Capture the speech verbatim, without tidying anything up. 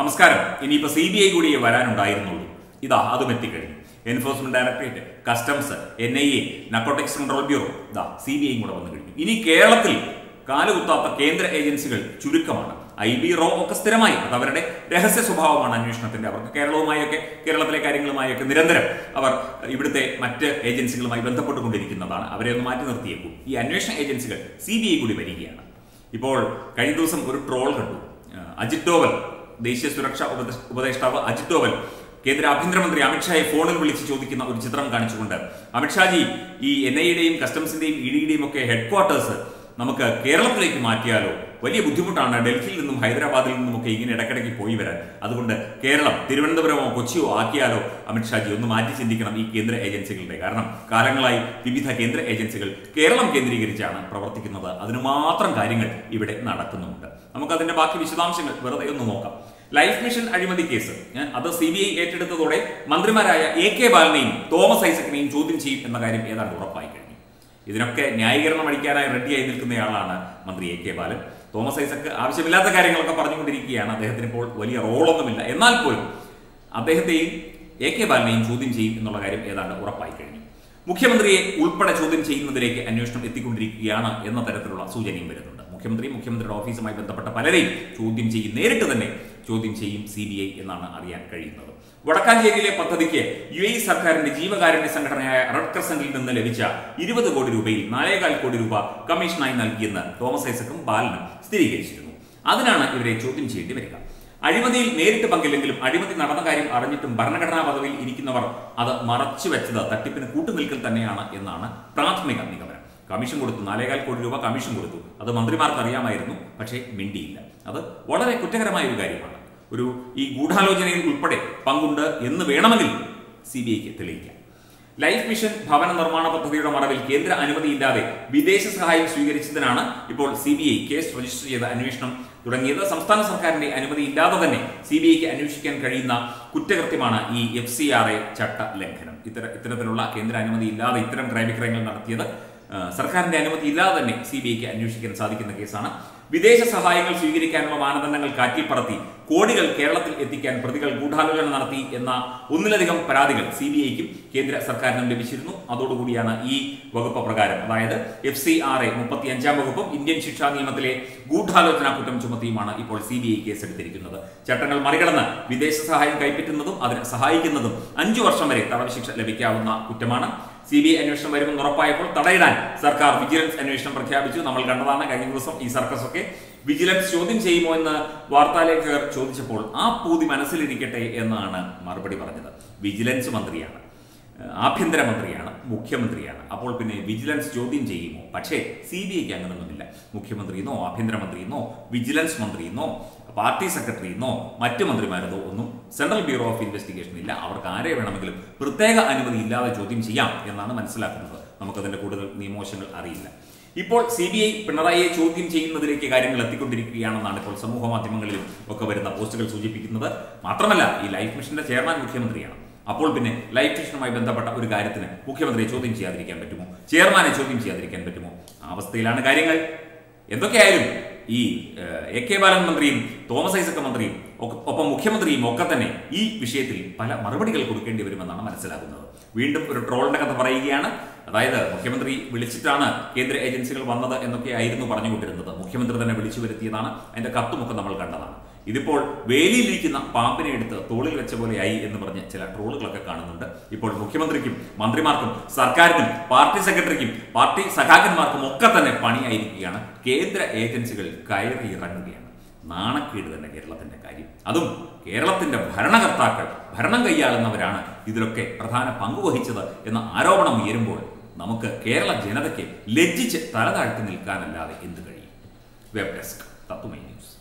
നമസ്കാരം. ഇനിയിപ്പോൾ C B I കൂടി വരാനുണ്ടായിരുന്നുള്ളൂ. ഇതാ അതും എത്തിക്കഴിഞ്ഞു. Enforcement directorate, customs, N I A, narcotics control bureau, ഇതാ സി ബി ഐ കൂടെ വന്നു കഴിഞ്ഞു. ഇനി കേരളത്തിൽ കാലുകുത്താത്ത കേന്ദ്ര ഏജൻസികൾ ചുരുക്കമാണ്. ഐ ബി റോ ഒക്കെ സ്ഥിരമായി, അത് അവരുടെ രഹസ്യ സ്വഭാവമാണ് അന്വേഷണത്തിന്റെ. അവർക്ക് കേരളവുമായൊക്കെ, കേരളത്തിലെ കാര്യങ്ങളുമായൊക്കെ നിരന്തരം അവർ ഇവിടുത്തെ മറ്റ് ഏജൻസികളുമായി ബന്ധപ്പെട്ടുകൊണ്ടിരിക്കുന്നതാണ്. അവരെ ഒന്ന് മാറ്റി നിർത്തിയേക്കും. ഈ അന്വേഷണ ഏജൻസികൾ സി ബി ഐ കൂടി വരികയാണ്. ഇപ്പോൾ കഴിഞ്ഞ ദിവസം ഒരു ട്രോൾ കണ്ടു. അജിത് ഡോവൽ, ദേശീയ സുരക്ഷാ ഉപദേഷ്ടാവ് അജിത് ഡോവൽ കേന്ദ്ര ആഭ്യന്തരമന്ത്രി അമിത്ഷായെ ഫോണിൽ വിളിച്ച് ചോദിക്കുന്ന ഒരു ചിത്രം കാണിച്ചുകൊണ്ട്, അമിത്ഷാജി, ഈ എൻ ഐ യുടെയും കസ്റ്റംസിന്റെയും ഇ ഡിയുടെയും ഒക്കെ ഹെഡ്ക്വാർട്ടേഴ്സ് നമുക്ക് കേരളത്തിലേക്ക് മാറ്റിയാലോ? വലിയ ബുദ്ധിമുട്ടാണ് ഡൽഹിയിൽ നിന്നും ഹൈദരാബാദിൽ നിന്നുമൊക്കെ ഇങ്ങനെ ഇടക്കിടയ്ക്ക് പോയി വരാൻ. അതുകൊണ്ട് കേരളം തിരുവനന്തപുരമോ കൊച്ചിയോ ആക്കിയാലോ? അമിത്ഷാജി ഒന്ന് മാറ്റി ചിന്തിക്കണം ഈ കേന്ദ്ര ഏജൻസികളുടെ. കാരണം കാലങ്ങളായി വിവിധ കേന്ദ്ര ഏജൻസികൾ കേരളം കേന്ദ്രീകരിച്ചാണ് പ്രവർത്തിക്കുന്നത്. അതിന് മാത്രം കാര്യങ്ങൾ ഇവിടെ നടക്കുന്നുണ്ട്. നമുക്കതിന്റെ ബാക്കി വിശദാംശങ്ങൾ വെറുതെ ഒന്ന് നോക്കാം. ലൈഫ് മിഷൻ അഴിമതി കേസ് അത് സി ബി ഐ ഏറ്റെടുത്തതോടെ മന്ത്രിമാരായ എ കെ ബാലനെയും തോമസ് ഐസക്കിനെയും ചോദ്യം ചെയ്യും എന്ന കാര്യം ഏതാണ്ട് ഉറപ്പായി കഴിഞ്ഞു. ഇതിനൊക്കെ ന്യായീകരണം അടിക്കാനായി റെഡിയായി നിൽക്കുന്നയാളാണ് മന്ത്രി എ കെ ബാലൻ. തോമസ് ഐസക്ക് ആവശ്യമില്ലാത്ത കാര്യങ്ങളൊക്കെ പറഞ്ഞുകൊണ്ടിരിക്കുകയാണ്. അദ്ദേഹത്തിന് ഇപ്പോൾ വലിയ റോളൊന്നുമില്ല. എന്നാൽ പോലും അദ്ദേഹത്തെയും എ കെ ബാലനെയും ചോദ്യം ചെയ്യും എന്നുള്ള കാര്യം ഏതാണ്ട് ഉറപ്പായി കഴിഞ്ഞു. മുഖ്യമന്ത്രിയെ ഉൾപ്പെടെ ചോദ്യം ചെയ്യുന്നതിലേക്ക് അന്വേഷണം എത്തിക്കൊണ്ടിരിക്കുകയാണ് എന്ന തരത്തിലുള്ള സൂചനയും വരുന്നുണ്ട്. മുഖ്യമന്ത്രി, മുഖ്യമന്ത്രിയുടെ ഓഫീസുമായി ബന്ധപ്പെട്ട പലരെയും ചോദ്യം ചെയ്യും, നേരിട്ട് തന്നെ ചോദ്യം ചെയ്യും സി ബി ഐ എന്നാണ് അറിയാൻ കഴിയുന്നത്. വടക്കാഞ്ചേരിയിലെ പദ്ധതിക്ക് യു എ സർക്കാരിന്റെ ജീവകാരുണ്യ സംഘടനയായ റെഡ് ക്രസന്റിൽ നിന്ന് ലഭിച്ച ഇരുപത് കോടി രൂപയിൽ നാലേകാൽ കോടി രൂപ കമ്മീഷനായി നൽകിയെന്ന് തോമസ് ഐസക്കും ബാലനും സ്ഥിരീകരിച്ചിരുന്നു. അതിനാണ് ഇവരെ ചോദ്യം ചെയ്യേണ്ടി വരിക. അഴിമതിയിൽ നേരിട്ട് പങ്കില്ലെങ്കിലും അഴിമതി നടന്ന കാര്യം അറിഞ്ഞിട്ടും ഭരണഘടനാ പദവിയിൽ ഇരിക്കുന്നവർ അത് മറച്ചുവെച്ചത് തട്ടിപ്പിന് കൂട്ടുനിൽക്കൽ തന്നെയാണ് എന്നാണ് പ്രാഥമിക നിഗമനം. കമ്മീഷൻ കൊടുത്തു, നാലേകാൽ കോടി രൂപ കമ്മീഷൻ കൊടുത്തു. അത് മന്ത്രിമാർക്ക് അറിയാമായിരുന്നു, പക്ഷേ മിണ്ടിയില്ല. അത് വളരെ കുറ്റകരമായ ഒരു കാര്യമാണ്. ഒരു ഈ ഗൂഢാലോചനയിൽ ഉൾപ്പെടെ പങ്കുണ്ട് എന്ന് വേണമെങ്കിൽ സി ബി ഐക്ക് തെളിയിക്കാം. ലൈഫ് മിഷൻ ഭവന നിർമ്മാണ പദ്ധതിയുടെ മറവിൽ കേന്ദ്ര അനുമതിയില്ലാതെ വിദേശ സഹായം സ്വീകരിച്ചതിനാണ് ഇപ്പോൾ C B I case register ചെയ്ത അന്വേഷണം തുടങ്ങിയത്. സംസ്ഥാന സർക്കാരിന്റെ അനുമതിയില്ലാതെ തന്നെ സി ബി ഐക്ക് അന്വേഷിക്കാൻ കഴിയുന്ന കുറ്റകൃത്യമാണ് ഈ എഫ് സി ആർ എ ചട്ട ലംഘനം. ഇത്തര ഇത്തരത്തിലുള്ള കേന്ദ്ര അനുമതിയില്ലാതെ ഇത്തരം ക്രയവിക്രയങ്ങൾ നടത്തിയത് സർക്കാരിന്റെ അനുമതി ഇല്ലാതെ തന്നെ സി ബി ഐക്ക് അന്വേഷിക്കാൻ സാധിക്കുന്ന കേസാണ്. വിദേശ സഹായങ്ങൾ സ്വീകരിക്കാനുള്ള മാനദണ്ഡങ്ങൾ കാറ്റിപ്പറത്തി കോടികൾ കേരളത്തിൽ എത്തിക്കാൻ പ്രതികൾ ഗൂഢാലോചന നടത്തി എന്ന ഒന്നിലധികം പരാതികൾ സി ബി ഐക്കും കേന്ദ്ര സർക്കാരിനും ലഭിച്ചിരുന്നു. അതോടുകൂടിയാണ് ഈ വകുപ്പ് പ്രകാരം, അതായത് എഫ് സി ആർ എ മുപ്പത്തി അഞ്ചാം വകുപ്പും ഇന്ത്യൻ ശിക്ഷാ നിയമത്തിലെ ഗൂഢാലോചന കുറ്റം ചുമത്തിയുമാണ് ഇപ്പോൾ സി ബി ഐ കേസെടുത്തിരിക്കുന്നത്. ചട്ടങ്ങൾ മറികടന്ന് വിദേശ സഹായം കൈപ്പറ്റുന്നതും അതിനെ സഹായിക്കുന്നതും അഞ്ചു വർഷം വരെ തടവ് ശിക്ഷ ലഭിക്കാവുന്ന കുറ്റമാണ്. സി ബി ഐ അന്വേഷണം വരുമെന്ന് ഉറപ്പായപ്പോൾ തടയിടാൻ സർക്കാർ വിജിലൻസ് അന്വേഷണം പ്രഖ്യാപിച്ചു. നമ്മൾ കണ്ടതാണ് കഴിഞ്ഞ ദിവസം ഈ സർക്കസ് ഒക്കെ. വിജിലൻസ് ചോദ്യം ചെയ്യുമോ എന്ന് വാർത്താലേഖകർ ചോദിച്ചപ്പോൾ ആ പൂതി മനസ്സിലിരിക്കട്ടെ എന്നാണ് മറുപടി പറഞ്ഞത്. വിജിലൻസ് മന്ത്രിയാണ്, ആഭ്യന്തരമന്ത്രിയാണ്, മുഖ്യമന്ത്രിയാണ്. അപ്പോൾ പിന്നെ വിജിലൻസ് ചോദ്യം ചെയ്യുമോ? പക്ഷേ സി ബി ഐക്ക് അങ്ങനെയൊന്നുമില്ല. മുഖ്യമന്ത്രിയെന്നോ ആഭ്യന്തരമന്ത്രിയെന്നോ വിജിലൻസ് മന്ത്രിയെന്നോ പാർട്ടി സെക്രട്ടറിയെന്നോ മറ്റു മന്ത്രിമാരെന്നോ ഒന്നും സെൻട്രൽ ബ്യൂറോ ഓഫ് ഇൻവെസ്റ്റിഗേഷൻ ഇല്ല. അവർക്ക് ആരെ വേണമെങ്കിലും പ്രത്യേക അനുമതി ഇല്ലാതെ ചോദ്യം ചെയ്യാം എന്നാണ് മനസ്സിലാക്കുന്നത്. നമുക്കതിൻ്റെ കൂടുതൽ നിയമവശങ്ങൾ അറിയില്ല. ഇപ്പോൾ സി ബി ഐ പിണറായിയെ ചോദ്യം ചെയ്യുന്നതിലേക്ക് കാര്യങ്ങൾ എത്തിക്കൊണ്ടിരിക്കുകയാണെന്നാണ് ഇപ്പോൾ സമൂഹ മാധ്യമങ്ങളിലും ഒക്കെ വരുന്ന പോസ്റ്റുകൾ സൂചിപ്പിക്കുന്നത്. മാത്രമല്ല, ഈ ലൈഫ് മിഷന്റെ ചെയർമാൻ മുഖ്യമന്ത്രിയാണ്. അപ്പോൾ പിന്നെ ലൈഫ് മിഷനുമായി ബന്ധപ്പെട്ട ഒരു കാര്യത്തിന് മുഖ്യമന്ത്രിയെ ചോദ്യം ചെയ്യാതിരിക്കാൻ പറ്റുമോ? ചെയർമാനെ ചോദ്യം ചെയ്യാതിരിക്കാൻ പറ്റുമോ? ആ അവസ്ഥയിലാണ് കാര്യങ്ങൾ. എന്തൊക്കെയായാലും ഈ എ കെ ബാലൻ മന്ത്രിയും തോമസ് ഐസക് മന്ത്രിയും ഒപ്പം മുഖ്യമന്ത്രിയും ഒക്കെ തന്നെ ഈ വിഷയത്തിൽ പല മറുപടികൾ കൊടുക്കേണ്ടി വരുമെന്നാണ് മനസ്സിലാക്കുന്നത്. വീണ്ടും ഒരു ട്രോളിന്റെ കഥ പറയുകയാണ്. അതായത് മുഖ്യമന്ത്രി വിളിച്ചിട്ടാണ് കേന്ദ്ര ഏജൻസികൾ വന്നത് എന്നൊക്കെയായിരുന്നു പറഞ്ഞുകൊണ്ടിരുന്നത്. മുഖ്യമന്ത്രി തന്നെ വിളിച്ചു വരുത്തിയതാണ്. അതിന്റെ കത്തുമൊക്കെ നമ്മൾ കണ്ടതാണ്. ഇതിപ്പോൾ വേലിയിലിരിക്കുന്ന പാമ്പിനെ എടുത്ത് തോളിൽ വെച്ച പോലെയായി എന്ന് പറഞ്ഞ് ചില ട്രോളുകളൊക്കെ കാണുന്നുണ്ട്. ഇപ്പോൾ മുഖ്യമന്ത്രിക്കും മന്ത്രിമാർക്കും സർക്കാരിനും പാർട്ടി സെക്രട്ടറിക്കും പാർട്ടി സഖാക്കന്മാർക്കും ഒക്കെ തന്നെ പണിയായിരിക്കുകയാണ്. കേന്ദ്ര ഏജൻസികൾ കയറി ഇറങ്ങുകയാണ്. നാണക്കേട് തന്നെ കേരളത്തിന്റെ കാര്യം. അതും കേരളത്തിന്റെ ഭരണകർത്താക്കൾ, ഭരണം കൈയാളുന്നവരാണ് ഇതിലൊക്കെ പ്രധാന പങ്കുവഹിച്ചത് എന്ന ആരോപണം ഉയരുമ്പോൾ നമുക്ക് കേരള ജനതയ്ക്ക് ലജ്ജിച്ച് തലതാഴ്ത്തി നിൽക്കാനല്ലാതെ എന്ത് കഴിയും? വെബ് ഡെസ്ക് തത്തുമൈ ന്യൂസ്.